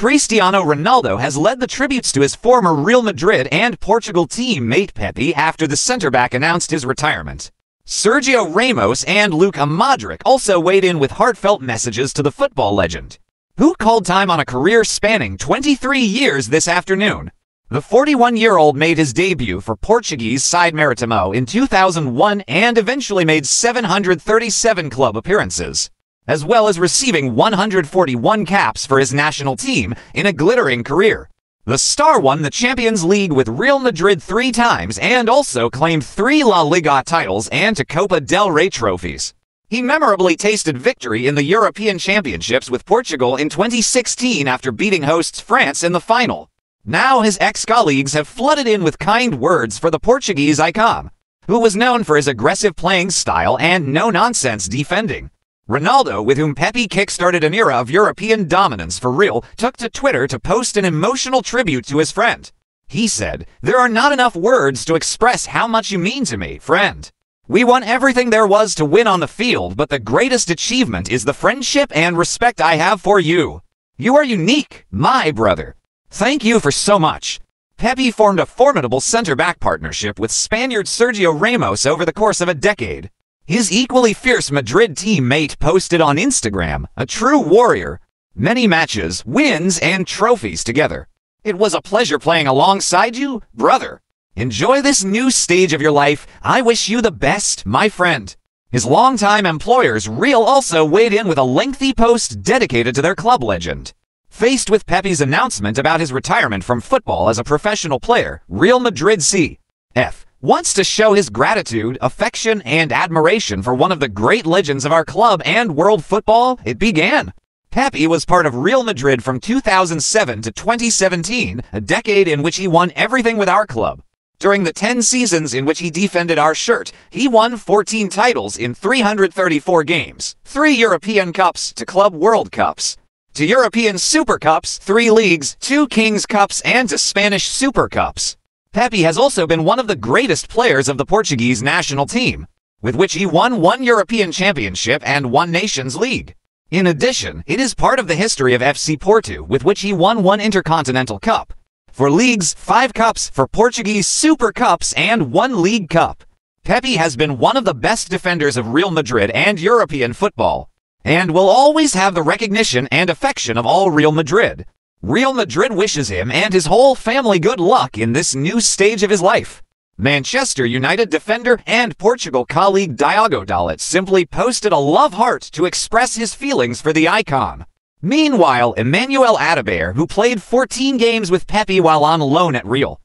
Cristiano Ronaldo has led the tributes to his former Real Madrid and Portugal teammate Pepe after the centre-back announced his retirement. Sergio Ramos and Luka Modric also weighed in with heartfelt messages to the football legend, who called time on a career spanning 23 years this afternoon. The 41-year-old made his debut for Portuguese side Maritimo in 2001 and eventually made 737 club appearances, as well as receiving 141 caps for his national team in a glittering career. The star won the Champions League with Real Madrid 3 times and also claimed 3 La Liga titles and 2 Copa del Rey trophies. He memorably tasted victory in the European Championships with Portugal in 2016 after beating hosts France in the final. Now his ex-colleagues have flooded in with kind words for the Portuguese icon, who was known for his aggressive playing style and no-nonsense defending. Ronaldo, with whom Pepe kick-started an era of European dominance for real, took to Twitter to post an emotional tribute to his friend. He said, "There are not enough words to express how much you mean to me, friend. We won everything there was to win on the field, but the greatest achievement is the friendship and respect I have for you. You are unique, my brother. Thank you for so much." Pepe formed a formidable centre-back partnership with Spaniard Sergio Ramos over the course of a decade. His equally fierce Madrid teammate posted on Instagram, "A true warrior. Many matches, wins, and trophies together. It was a pleasure playing alongside you, brother. Enjoy this new stage of your life. I wish you the best, my friend." His longtime employers Real also weighed in with a lengthy post dedicated to their club legend. Faced with Pepe's announcement about his retirement from football as a professional player, Real Madrid CF wants to show his gratitude, affection, and admiration for one of the great legends of our club and world football, it began. Pepe was part of Real Madrid from 2007 to 2017, a decade in which he won everything with our club. During the 10 seasons in which he defended our shirt, he won 14 titles in 334 games, 3 European Cups, 2 Club World Cups, 2 European Super Cups, 3 Leagues, 2 Kings Cups, and 2 Spanish Super Cups. Pepe has also been one of the greatest players of the Portuguese national team, with which he won 1 European Championship and 1 Nations League. In addition, it is part of the history of FC Porto, with which he won 1 Intercontinental Cup, 4 Leagues, 5 Cups, 4 Portuguese Super Cups, and 1 League Cup. Pepe has been one of the best defenders of Real Madrid and European football, and will always have the recognition and affection of all Real Madrid. Real Madrid wishes him and his whole family good luck in this new stage of his life. Manchester United defender and Portugal colleague Diogo Dalot simply posted a love heart to express his feelings for the icon. Meanwhile, Emmanuel Adebayor, who played 14 games with Pepe while on loan at Real